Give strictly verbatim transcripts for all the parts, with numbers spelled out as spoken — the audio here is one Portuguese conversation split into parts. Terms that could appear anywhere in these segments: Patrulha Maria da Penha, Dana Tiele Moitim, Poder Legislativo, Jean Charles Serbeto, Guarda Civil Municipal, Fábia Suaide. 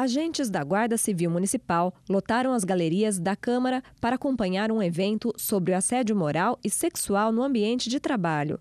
Agentes da Guarda Civil Municipal lotaram as galerias da Câmara para acompanhar um evento sobre o assédio moral e sexual no ambiente de trabalho.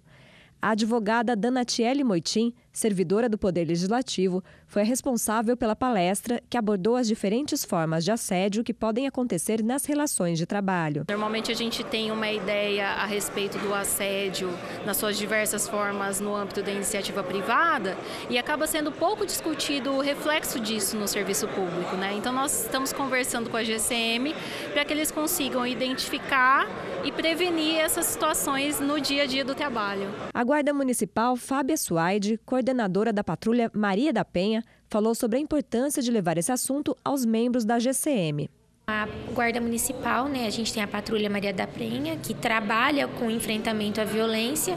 A advogada Dana Tiele Moitim, servidora do Poder Legislativo, foi a responsável pela palestra que abordou as diferentes formas de assédio que podem acontecer nas relações de trabalho. Normalmente a gente tem uma ideia a respeito do assédio nas suas diversas formas no âmbito da iniciativa privada e acaba sendo pouco discutido o reflexo disso no serviço público, né? Então nós estamos conversando com a G C M para que eles consigam identificar e prevenir essas situações no dia a dia do trabalho. A Guarda Municipal Fábia Suaide, coordenadora da Patrulha Maria da Penha, falou sobre a importância de levar esse assunto aos membros da G C M. A Guarda Municipal, né, a gente tem a Patrulha Maria da Penha, que trabalha com enfrentamento à violência,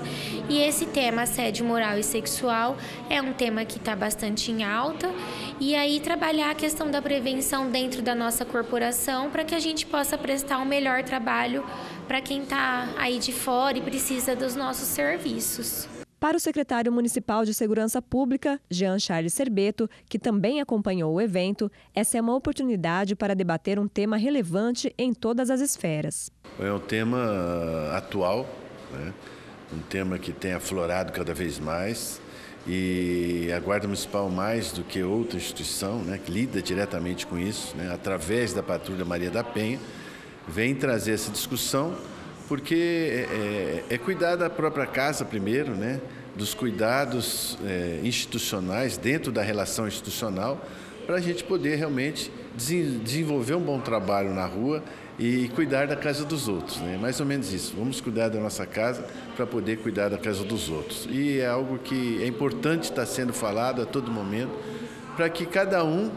e esse tema, assédio moral e sexual, é um tema que está bastante em alta, e aí trabalhar a questão da prevenção dentro da nossa corporação para que a gente possa prestar um melhor trabalho para quem está aí de fora e precisa dos nossos serviços. Para o secretário municipal de Segurança Pública, Jean Charles Serbeto, que também acompanhou o evento, essa é uma oportunidade para debater um tema relevante em todas as esferas. É um tema atual, né? Um tema que tem aflorado cada vez mais, e a Guarda Municipal, mais do que outra instituição, né, que lida diretamente com isso, né, através da Patrulha Maria da Penha, vem trazer essa discussão, porque é, é, é cuidar da própria casa primeiro, né? Dos cuidados é, institucionais, dentro da relação institucional, para a gente poder realmente desenvolver um bom trabalho na rua e cuidar da casa dos outros, né? Mais ou menos isso, vamos cuidar da nossa casa para poder cuidar da casa dos outros. E é algo que é importante estar sendo falado a todo momento, para que cada um,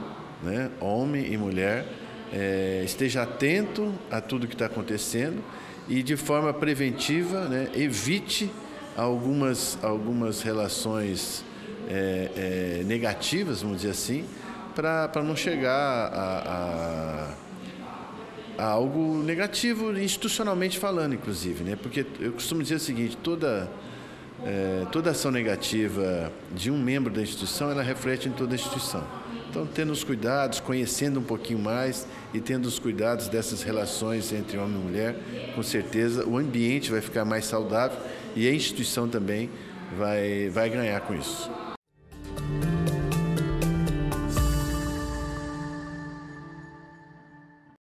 né, homem e mulher, é, esteja atento a tudo que está acontecendo, e de forma preventiva, né, evite algumas, algumas relações é, é, negativas, vamos dizer assim, para não chegar a, a, a algo negativo, institucionalmente falando, inclusive, né? Porque eu costumo dizer o seguinte, toda, é, toda ação negativa de um membro da instituição, ela reflete em toda a instituição. Então, tendo os cuidados, conhecendo um pouquinho mais e tendo os cuidados dessas relações entre homem e mulher, com certeza o ambiente vai ficar mais saudável e a instituição também vai, vai ganhar com isso.